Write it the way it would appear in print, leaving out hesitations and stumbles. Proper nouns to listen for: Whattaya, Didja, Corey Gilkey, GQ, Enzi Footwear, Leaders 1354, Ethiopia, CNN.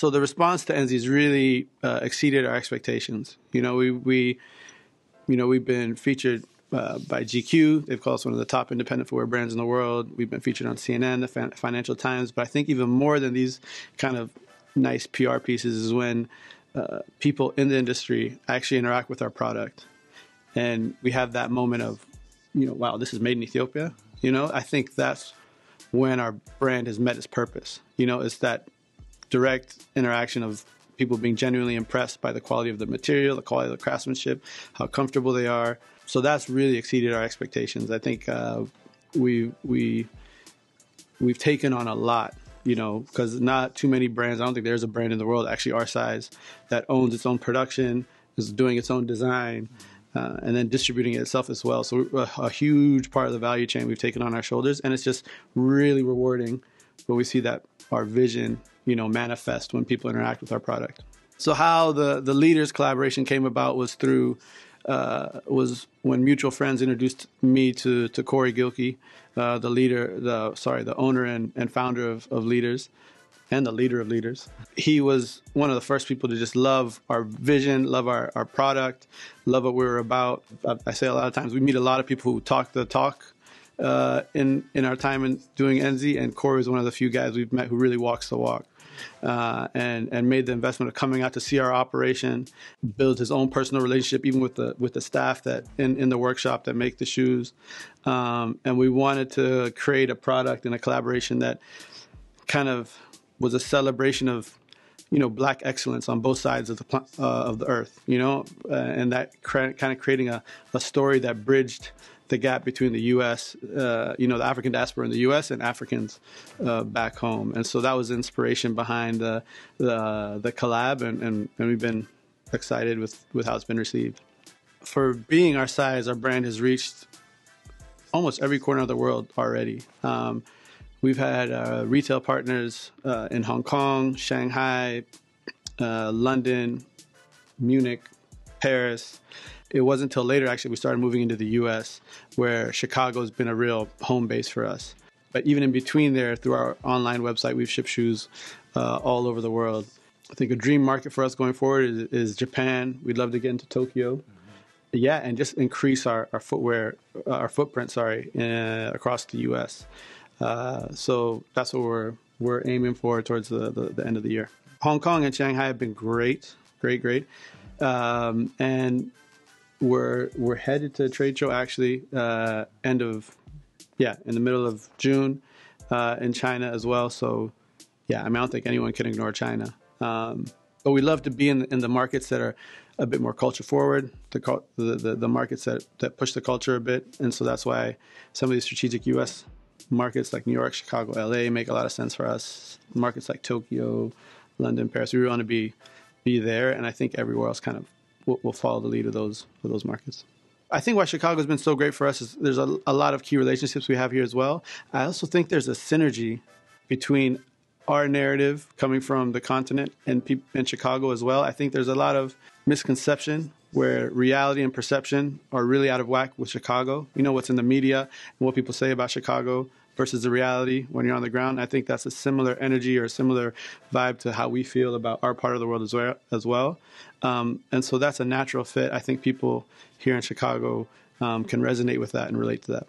So the response to Enzi's really exceeded our expectations. You know, we've been featured by GQ. They've called us one of the top independent footwear brands in the world. We've been featured on CNN, the Financial Times. But I think even more than these kind of nice PR pieces is when people in the industry actually interact with our product, and we have that moment of, you know, wow, this is made in Ethiopia. You know, I think that's when our brand has met its purpose. You know, it's that direct interaction of people being genuinely impressed by the quality of the material, the quality of the craftsmanship, how comfortable they are. So that's really exceeded our expectations. I think we've taken on a lot, you know, because not too many brands, I don't think there's a brand in the world actually our size that owns its own production, is doing its own design, and then distributing it itself as well. So a huge part of the value chain we've taken on our shoulders, and it's just really rewarding when we see that our vision, you know, manifest when people interact with our product. So how the Leaders collaboration came about was through was when mutual friends introduced me to Corey Gilkey, the owner and founder of Leaders, and the leader of Leaders. He was one of the first people to just love our vision, love our product, love what we were about. I say a lot of times we meet a lot of people who talk the talk in our time in doing Enzi, and Corey was one of the few guys we've met who really walks the walk and made the investment of coming out to see our operation, build his own personal relationship even with the staff that in the workshop that make the shoes. And we wanted to create a product and a collaboration that kind of was a celebration of, you know, Black excellence on both sides of the earth, you know, and that kind of creating a story that bridged the gap between the U.S., you know, the African diaspora in the U.S. and Africans back home. And so that was inspiration behind the collab, and we've been excited with how it's been received. For being our size, our brand has reached almost every corner of the world already. We've had retail partners in Hong Kong, Shanghai, London, Munich, Paris. It wasn't until later, actually, we started moving into the U.S., where Chicago's been a real home base for us. But even in between there, through our online website, we've shipped shoes all over the world. I think a dream market for us going forward is Japan. We'd love to get into Tokyo. Mm-hmm. Yeah, and just increase our footprint, across the U.S. So that's what we're aiming for towards the end of the year. Hong Kong and Shanghai have been great. And we're headed to a trade show actually in the middle of June in China as well. So yeah, I mean, I don't think anyone can ignore China. But we love to be in the markets that are a bit more culture forward, the markets that push the culture a bit, and so that's why some of these strategic U.S. markets like New York, Chicago, LA make a lot of sense for us. Markets like Tokyo, London, Paris, we really want to be there, and I think everywhere else kind of will follow the lead of those markets. I think why Chicago's been so great for us is there's a lot of key relationships we have here as well. I also think there's a synergy between our narrative coming from the continent and Chicago as well. I think there's a lot of misconception where reality and perception are really out of whack with Chicago. You know, what's in the media and what people say about Chicago versus the reality when you're on the ground. I think that's a similar energy or a similar vibe to how we feel about our part of the world as well. And so that's a natural fit. I think people here in Chicago can resonate with that and relate to that.